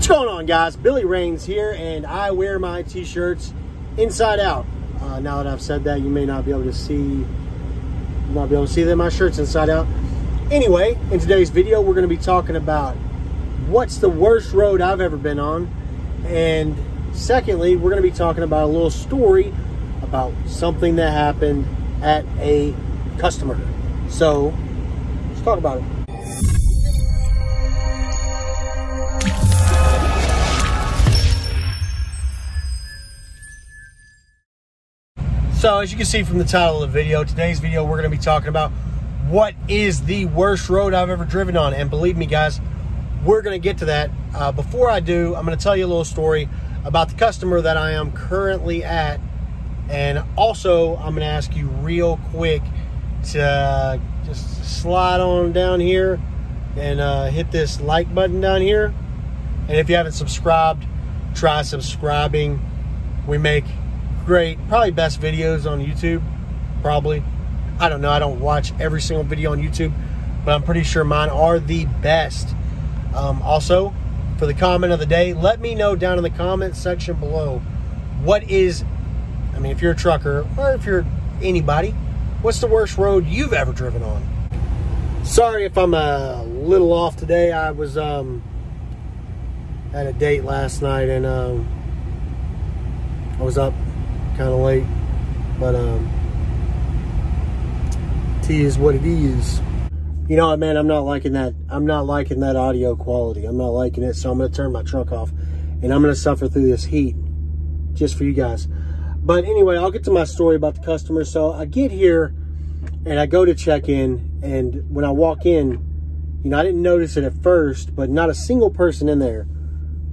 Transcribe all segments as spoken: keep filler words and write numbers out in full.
What's going on, guys? Billy Raines here, and I wear my t-shirts inside out. Uh, now that I've said that, you may not be able to see, you might be able to see that my shirt's inside out. Anyway, in today's video, we're going to be talking about what's the worst road I've ever been on, and secondly, we're going to be talking about a little story about something that happened at a customer. So let's talk about it. So as you can see from the title of the video, today's video we're going to be talking about what is the worst road I've ever driven on. And believe me, guys, we're going to get to that. Uh, before I do, I'm going to tell you a little story about the customer that I am currently at. And also, I'm going to ask you real quick to just slide on down here and uh, hit this like button down here. And if you haven't subscribed, try subscribing. We make great, probably best videos on YouTube, probably. I don't know, I don't watch every single video on YouTube, but I'm pretty sure mine are the best. Um, also, for the comment of the day, let me know down in the comment section below, what is, I mean, if you're a trucker, or if you're anybody, what's the worst road you've ever driven on? Sorry if I'm a little off today. I was um, at a date last night, and um, I was up kind of late, but um tea is what it is. You know what, man, I'm not liking that I'm not liking that audio quality. I'm not liking it, so I'm gonna turn my truck off and I'm gonna suffer through this heat just for you guys. But anyway, I'll get to my story about the customer. So I get here and I go to check in, and when I walk in, you know, I didn't notice it at first, but not a single person in there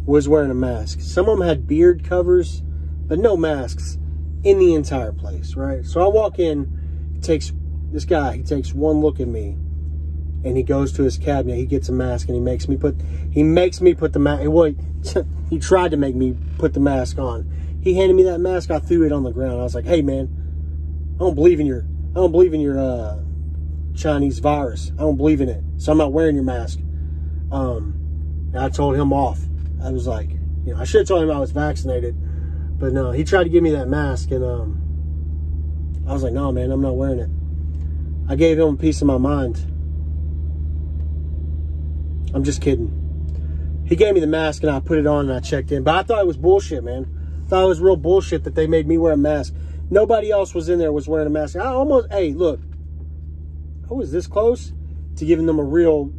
was wearing a mask. Some of them had beard covers, but no masks in the entire place, right? So I walk in, he takes this guy, he takes one look at me, and he goes to his cabinet, he gets a mask, and he makes me put, he makes me put the mask, well, he tried to make me put the mask on. He handed me that mask, I threw it on the ground. I was like, hey man, I don't believe in your, I don't believe in your uh, Chinese virus. I don't believe in it, so I'm not wearing your mask. Um, and I told him off. I was like, you know, I should have told him I was vaccinated. But no, he tried to give me that mask, and um, I was like, no, man, I'm not wearing it. I gave him a piece of my mind. I'm just kidding. He gave me the mask, and I put it on, and I checked in. But I thought it was bullshit, man. I thought it was real bullshit that they made me wear a mask. Nobody else was in there was wearing a mask. I almost, hey, look, I was this close to giving them a real,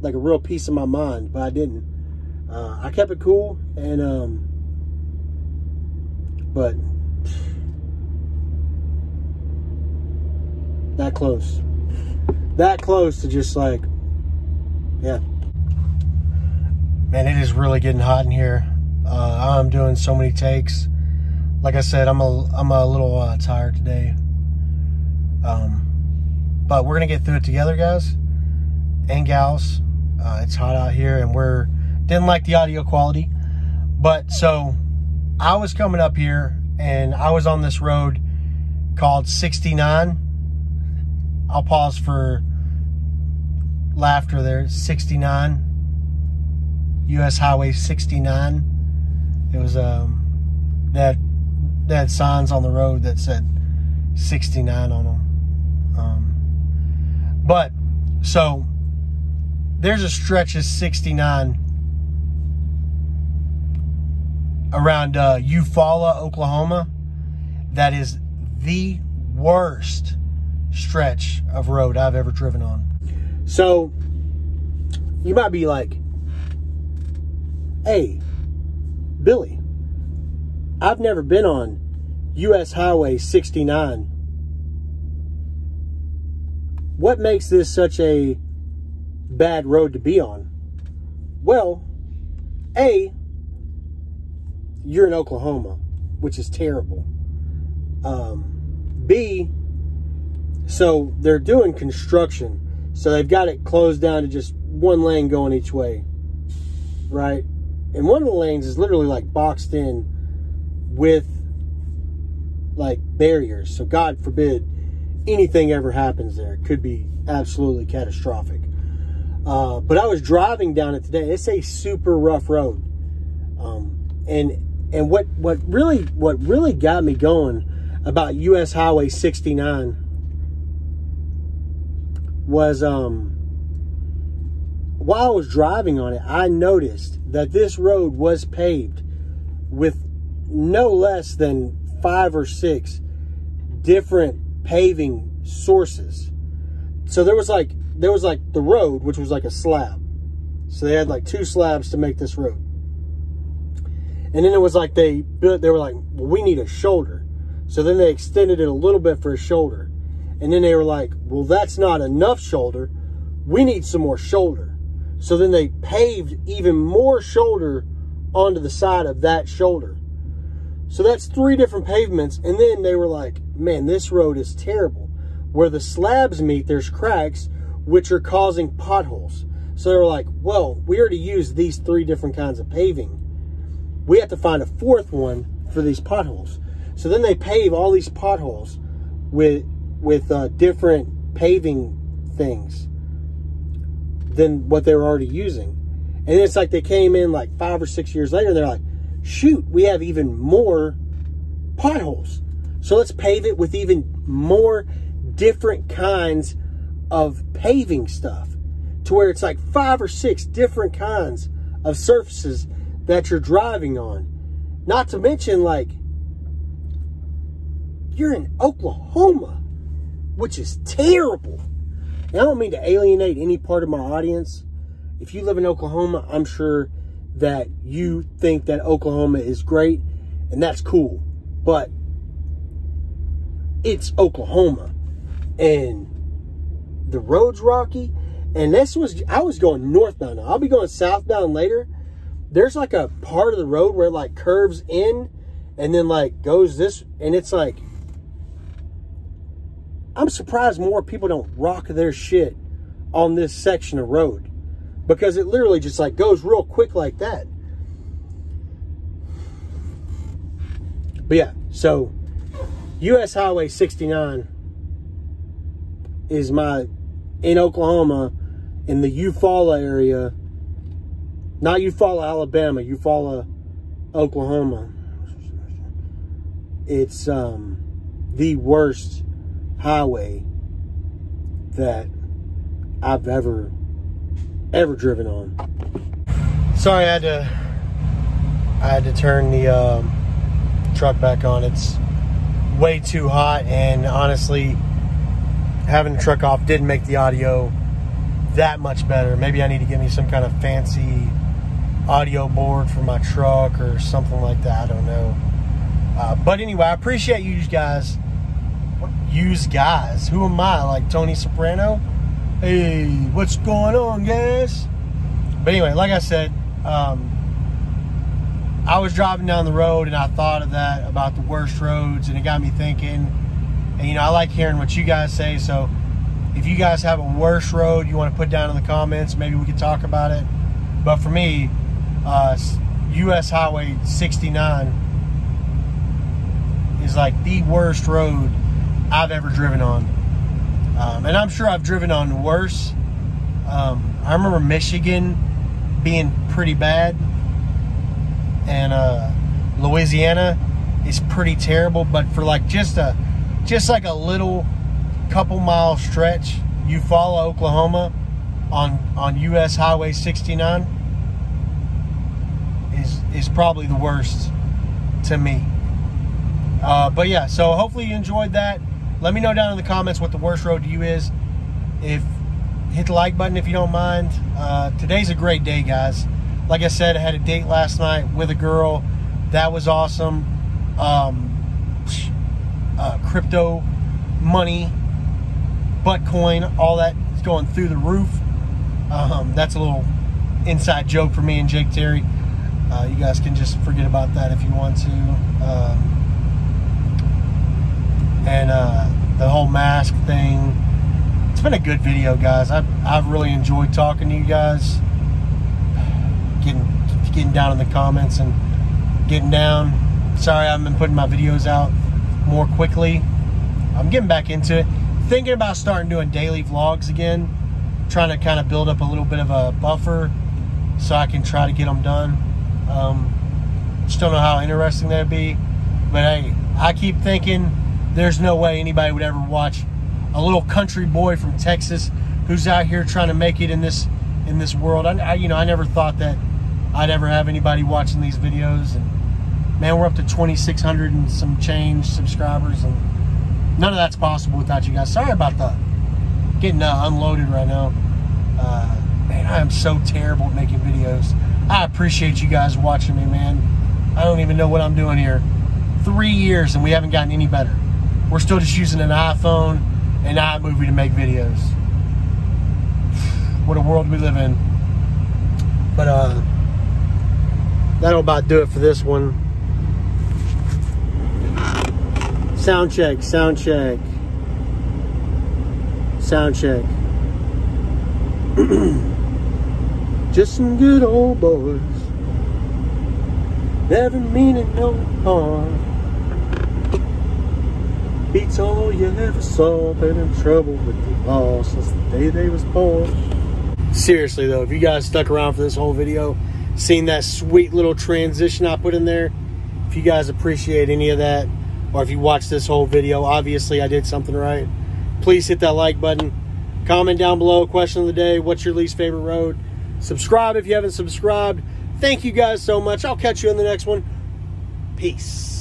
like a real piece of my mind, but I didn't. Uh, I kept it cool, and um... but that close, that close to just like, yeah. Man, it is really getting hot in here. Uh, I'm doing so many takes. Like I said, I'm a, I'm a little uh, tired today. Um, but we're gonna get through it together, guys and gals. Uh, it's hot out here, and we're didn't like the audio quality, but so. I was coming up here, and I was on this road called sixty-nine. I'll pause for laughter there. sixty-nine, U S Highway sixty-nine. It was um that that signs on the road that said sixty-nine on them. Um, but so there's a stretch of sixty-nine around uh, Eufaula, Oklahoma, that is the worst stretch of road I've ever driven on. So you might be like, hey, Billy, I've never been on U S Highway sixty-nine. What makes this such a bad road to be on? Well, A, you're in Oklahoma, which is terrible. Um, B, so they're doing construction, so they've got it closed down to just one lane going each way, right? And one of the lanes is literally like boxed in with like barriers, so God forbid anything ever happens there. It could be absolutely catastrophic. Uh, but I was driving down it today. It's a super rough road. Um, and and what what really what really got me going about U S Highway sixty-nine was um while I was driving on it, I noticed that this road was paved with no less than five or six different paving sources. So there was like there was like the road, which was like a slab. So they had like two slabs to make this road. And then it was like they built, they were like, well, we need a shoulder. So then they extended it a little bit for a shoulder. And then they were like, well, that's not enough shoulder. We need some more shoulder. So then they paved even more shoulder onto the side of that shoulder. So that's three different pavements. And then they were like, man, this road is terrible. Where the slabs meet, there's cracks, which are causing potholes. So they were like, well, we already used these three different kinds of paving. We have to find a fourth one for these potholes. So then they pave all these potholes with with uh, different paving things than what they were already using. And it's like they came in like five or six years later, and they're like, shoot, we have even more potholes. So let's pave it with even more different kinds of paving stuff, to where it's like five or six different kinds of surfaces that you're driving on. Not to mention, like, you're in Oklahoma, which is terrible. And I don't mean to alienate any part of my audience. If you live in Oklahoma, I'm sure that you think that Oklahoma is great, and that's cool. But it's Oklahoma, and the road's rocky. And this was, I was going northbound. Now, I'll be going southbound later. There's like a part of the road where it like curves in and then like goes this, and it's like, I'm surprised more people don't rock their shit on this section of road, because it literally just like goes real quick like that. But yeah, so U S Highway sixty-nine is my, in Oklahoma, in the Eufaula area, not Eufaula, Alabama, Eufaula, Oklahoma. It's um, the worst highway that I've ever, ever driven on. Sorry, I had to, I had to turn the um, truck back on. It's way too hot, and honestly, having the truck off didn't make the audio that much better. Maybe I need to get me some kind of fancy audio board for my truck or something like that. I don't know. Uh, but anyway, I appreciate you guys. Use guys. Who am I? Like Tony Soprano? Hey, what's going on, guys? But anyway, like I said, um, I was driving down the road and I thought of that about the worst roads, and it got me thinking. And, you know, I like hearing what you guys say. So if you guys have a worse road you want to put down in the comments, maybe we could talk about it. But for me, uh, U S Highway sixty-nine is like the worst road I've ever driven on. Um, and I'm sure I've driven on worse. Um, I remember Michigan being pretty bad. And uh, Louisiana is pretty terrible. But for like just a... just like a little couple mile stretch, Eufaula, Oklahoma, on on U S Highway sixty-nine is is probably the worst to me. Uh, but yeah, so hopefully you enjoyed that. Let me know down in the comments what the worst road to you is. If hit the like button if you don't mind. Uh, today's a great day, guys. Like I said, I had a date last night with a girl. That was awesome. Um, Uh, crypto, money, Bitcoin, all that is going through the roof. Um, that's a little inside joke for me and Jake Terry. Uh, you guys can just forget about that if you want to. Um, and uh, the whole mask thing. It's been a good video, guys. I've, I've really enjoyed talking to you guys. Getting, getting down in the comments and getting down. Sorry, I haven't been putting my videos out more quickly. I'm getting back into it. Thinking about starting doing daily vlogs again. Trying to kind of build up a little bit of a buffer so I can try to get them done. Um, Just don't know how interesting that'd be. But hey, I keep thinking there's no way anybody would ever watch a little country boy from Texas who's out here trying to make it in this in this world. I, I you know I never thought that I'd ever have anybody watching these videos. And man, we're up to twenty-six hundred and some change subscribers, and none of that's possible without you guys. Sorry about that. Getting uh, unloaded right now. Uh, man, I am so terrible at making videos. I appreciate you guys watching me, man. I don't even know what I'm doing here. Three years and we haven't gotten any better. We're still just using an iPhone and iMovie to make videos. What a world we live in. But uh, that'll about do it for this one. Sound check, sound check. Sound check. Just some good old boys, never meaning no harm. Beats all you ever saw. Been in trouble with the law since the day they was born. Seriously though, if you guys stuck around for this whole video, seen that sweet little transition I put in there, if you guys appreciate any of that, or if you watched this whole video, obviously I did something right. Please hit that like button. Comment down below, question of the day, what's your least favorite road? Subscribe if you haven't subscribed. Thank you guys so much. I'll catch you in the next one. Peace.